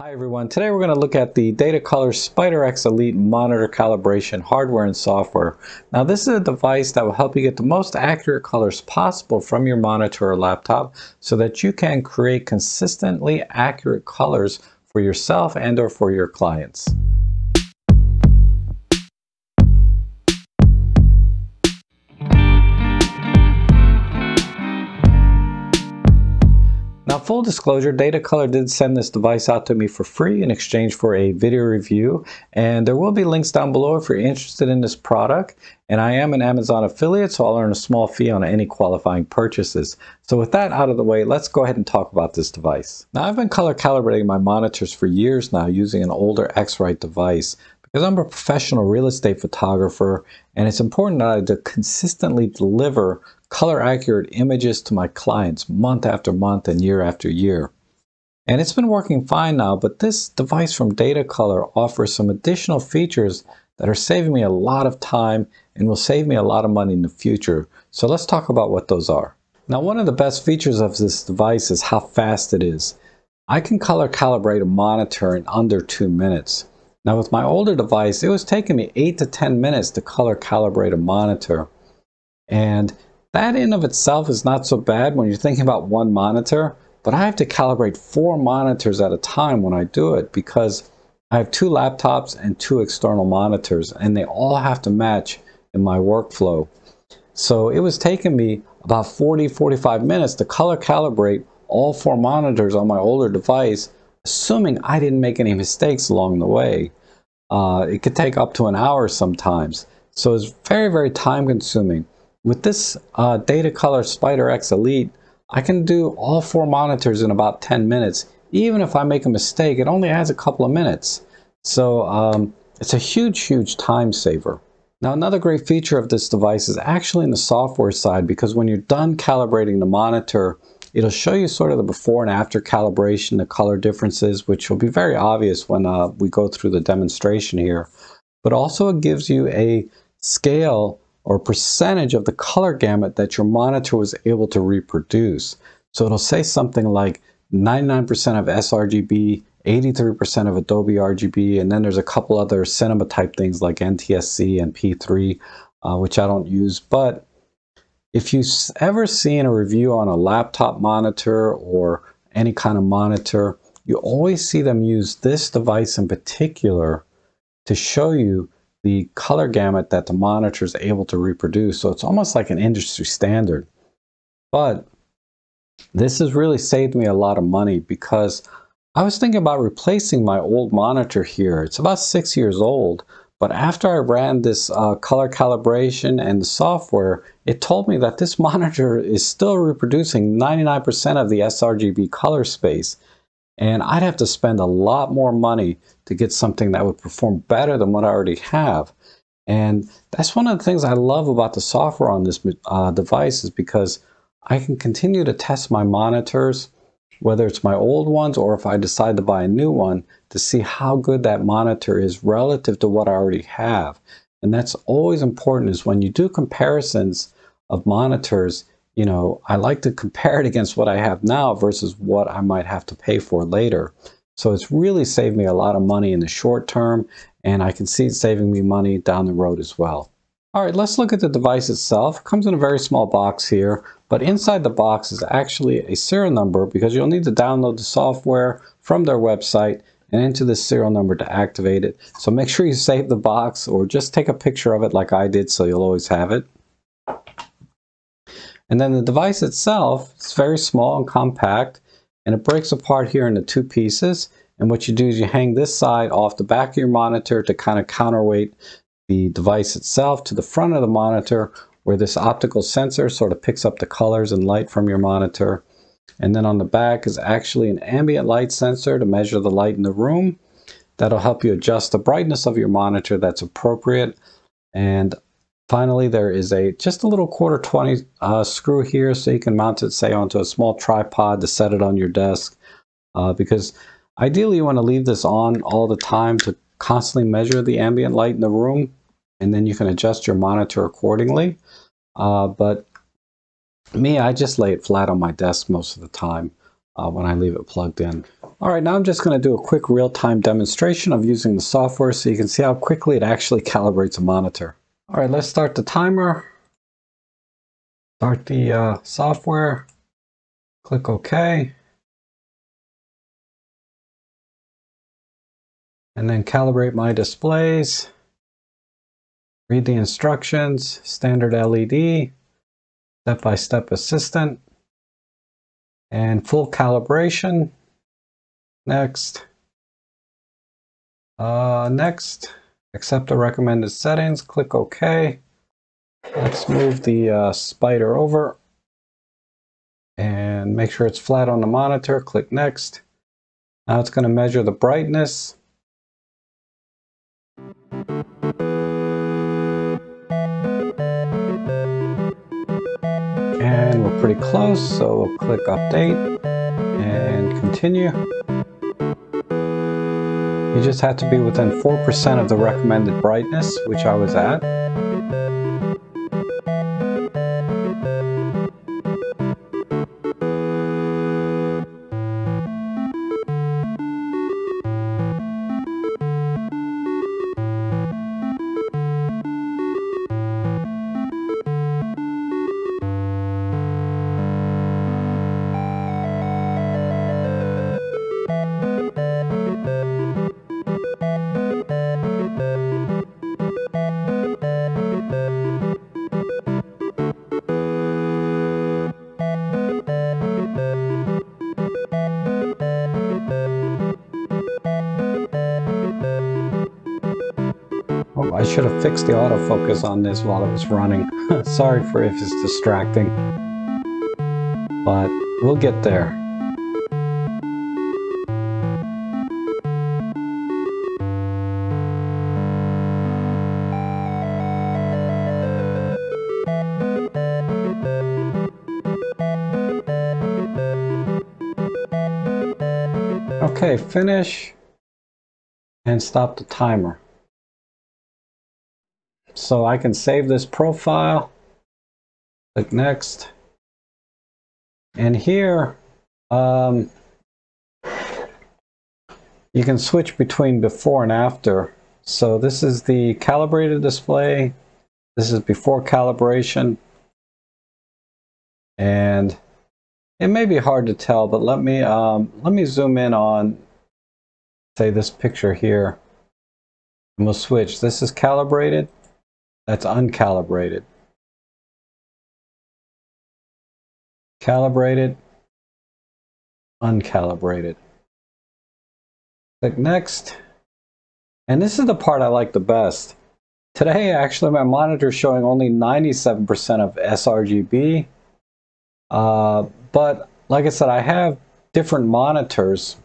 Hi everyone, today we're going to look at the Datacolor SpyderX Elite monitor calibration hardware and software. Now this is a device that will help you get the most accurate colors possible from your monitor or laptop so that you can create consistently accurate colors for yourself and or for your clients. Now, full disclosure, Datacolor did send this device out to me for free in exchange for a video review, and there will be links down below if you're interested in this product. And I am an Amazon affiliate, so I'll earn a small fee on any qualifying purchases. So with that out of the way, let's go ahead and talk about this device. Now, I've been color calibrating my monitors for years now using an older X-Rite device because I'm a professional real estate photographer, and it's important that I consistently deliver color accurate images to my clients month after month and year after year. And it's been working fine now, but this device from Datacolor offers some additional features that are saving me a lot of time and will save me a lot of money in the future. So let's talk about what those are. Now, one of the best features of this device is how fast it is. I can color calibrate a monitor in under 2 minutes. Now, with my older device, it was taking me 8 to 10 minutes to color calibrate a monitor. And that in of itself is not so bad when you're thinking about one monitor, but I have to calibrate 4 monitors at a time when I do it because I have 2 laptops and 2 external monitors, and they all have to match in my workflow. So it was taking me about 40-45 minutes to color calibrate all 4 monitors on my older device, assuming I didn't make any mistakes along the way. It could take up to an hour sometimes, so it's very, very time consuming. With this Datacolor SpyderX Elite, I can do all 4 monitors in about 10 minutes. Even if I make a mistake, it only adds a couple of minutes. So it's a huge time saver. Now, another great feature of this device is actually in the software side, because when you're done calibrating the monitor, it'll show you sort of the before and after calibration, the color differences, which will be very obvious when we go through the demonstration here. But also it gives you a scale or percentage of the color gamut that your monitor was able to reproduce. So it'll say something like 99% of sRGB, 83% of Adobe RGB, and then there's a couple other cinema type things like NTSC and P3, which I don't use. But if you've ever seen a review on a laptop monitor or any kind of monitor, you always see them use this device in particular to show you the color gamut that the monitor is able to reproduce. So it's almost like an industry standard. But this has really saved me a lot of money because I was thinking about replacing my old monitor here. It's about 6 years old, but after I ran this color calibration and the software, it told me that this monitor is still reproducing 99% of the sRGB color space. And I'd have to spend a lot more money to get something that would perform better than what I already have. And that's one of the things I love about the software on this device, is because I can continue to test my monitors, whether it's my old ones or if I decide to buy a new one, to see how good that monitor is relative to what I already have. And that's always important, is when you do comparisons of monitors, you know, I like to compare it against what I have now versus what I might have to pay for later. So it's really saved me a lot of money in the short term, and I can see it saving me money down the road as well. All right, let's look at the device itself. It comes in a very small box here, but inside the box is actually a serial number, because you'll need to download the software from their website and into the serial number to activate it. So make sure you save the box or just take a picture of it like I did, so you'll always have it. And then the device itself is very small and compact, and it breaks apart here into 2 pieces. And what you do is you hang this side off the back of your monitor to kind of counterweight the device itself to the front of the monitor, where this optical sensor sort of picks up the colors and light from your monitor. And then on the back is actually an ambient light sensor to measure the light in the room. That'll help you adjust the brightness of your monitor that's appropriate. And finally, there is just a little quarter-20 screw here, so you can mount it, say, onto a small tripod to set it on your desk. Because ideally, you want to leave this on all the time to constantly measure the ambient light in the room, and then you can adjust your monitor accordingly. But me, I just lay it flat on my desk most of the time. when I leave it plugged in. All right, now I'm just going to do a quick real-time demonstration of using the software so you can see how quickly it actually calibrates a monitor. All right, let's start the timer. Start the software. Click OK. And then calibrate my displays. Read the instructions, standard LED, step-by-step assistant, and full calibration. Next. Next. Accept the recommended settings. Click OK. Let's move the spider over and make sure it's flat on the monitor. Click Next. Now it's going to measure the brightness. And we're pretty close, so we'll click update and continue. You just have to be within 4% of the recommended brightness, which I was at. I should have fixed the autofocus on this while it was running. Sorry for if it's distracting, but we'll get there. Okay, finish and stop the timer. So I can save this profile, click Next, and here you can switch between before and after. So this is the calibrated display, this is before calibration, and it may be hard to tell, but let me zoom in on, say, this picture here, and we'll switch. This is calibrated. That's uncalibrated. Calibrated, uncalibrated. Click Next. And this is the part I like the best. Today, actually, my monitor is showing only 97% of sRGB. But like I said, I have different monitors.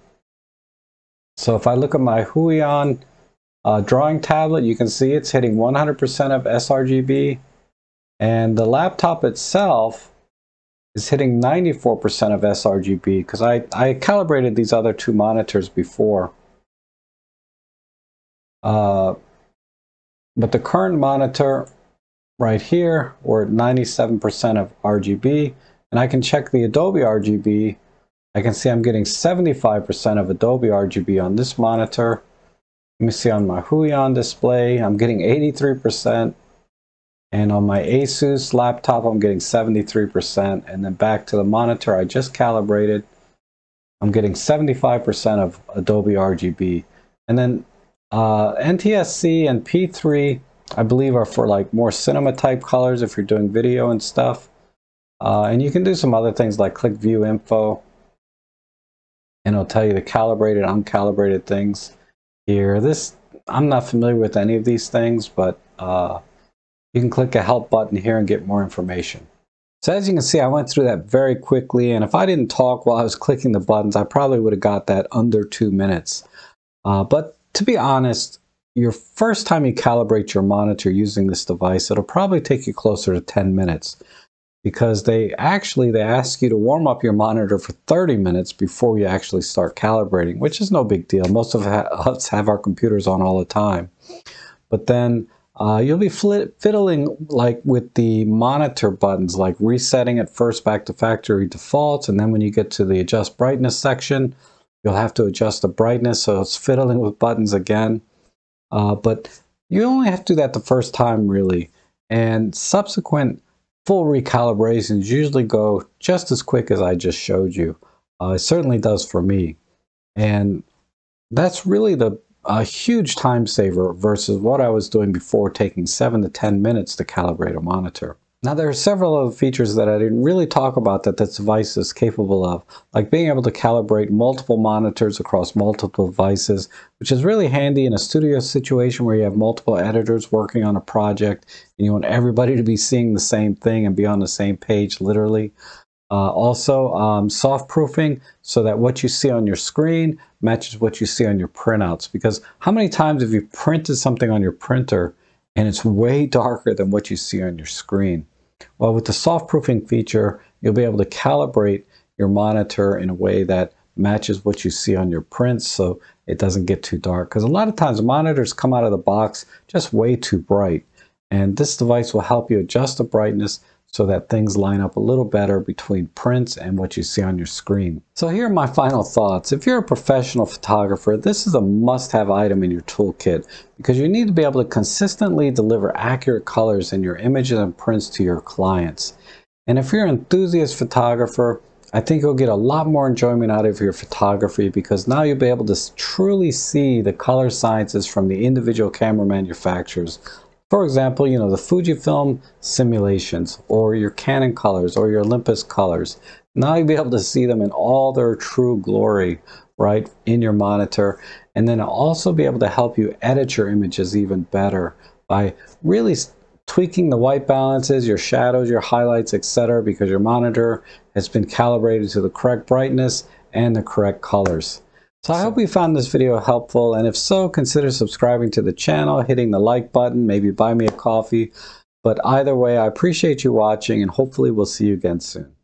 So if I look at my Huion drawing tablet, you can see it's hitting 100% of sRGB, and the laptop itself is hitting 94% of sRGB because I calibrated these other two monitors before. But the current monitor right here, we're at 97% of RGB, and I can check the Adobe RGB. I can see I'm getting 75% of Adobe RGB on this monitor. Let me see, on my Huion display, I'm getting 83%. And on my Asus laptop, I'm getting 73%. And then back to the monitor I just calibrated, I'm getting 75% of Adobe RGB. And then NTSC and P3, I believe, are for like more cinema type colors if you're doing video and stuff. And you can do some other things like click View Info, and it'll tell you the calibrated, uncalibrated things. Here, this, I'm not familiar with any of these things, but you can click a help button here and get more information. So as you can see, I went through that very quickly, and if I didn't talk while I was clicking the buttons, I probably would have got that under 2 minutes. But to be honest, your first time you calibrate your monitor using this device, it'll probably take you closer to 10 minutes because they ask you to warm up your monitor for 30 minutes before you actually start calibrating, which is no big deal. Most of us have our computers on all the time. But then You'll be fiddling like with the monitor buttons, like resetting it first back to factory default, and then when you get to the adjust brightness section, you'll have to adjust the brightness, so it's fiddling with buttons again. But you only have to do that the first time really, and subsequent full recalibrations usually go just as quick as I just showed you. It certainly does for me, and that's really a huge time saver versus what I was doing before, taking 7 to 10 minutes to calibrate a monitor. Now there are several other features that I didn't really talk about that this device is capable of, like being able to calibrate multiple monitors across multiple devices, which is really handy in a studio situation where you have multiple editors working on a project and you want everybody to be seeing the same thing and be on the same page literally. Also, soft proofing, so that what you see on your screen matches what you see on your printouts, because how many times have you printed something on your printer and it's way darker than what you see on your screen? Well, with the soft proofing feature, you'll be able to calibrate your monitor in a way that matches what you see on your prints so it doesn't get too dark, because a lot of times monitors come out of the box just way too bright, and this device will help you adjust the brightness so that things line up a little better between prints and what you see on your screen. So here are my final thoughts. If you're a professional photographer, this is a must-have item in your toolkit, because you need to be able to consistently deliver accurate colors in your images and prints to your clients. And if you're an enthusiast photographer, I think you'll get a lot more enjoyment out of your photography, because now you'll be able to truly see the color sciences from the individual camera manufacturers. For example, you know, the Fujifilm simulations, or your Canon colors, or your Olympus colors. Now you'll be able to see them in all their true glory, right, in your monitor. And then also be able to help you edit your images even better by really tweaking the white balances, your shadows, your highlights, etc., because your monitor has been calibrated to the correct brightness and the correct colors. So I hope you found this video helpful, and if so, consider subscribing to the channel, hitting the like button, maybe buy me a coffee. But either way, I appreciate you watching, and hopefully we'll see you again soon.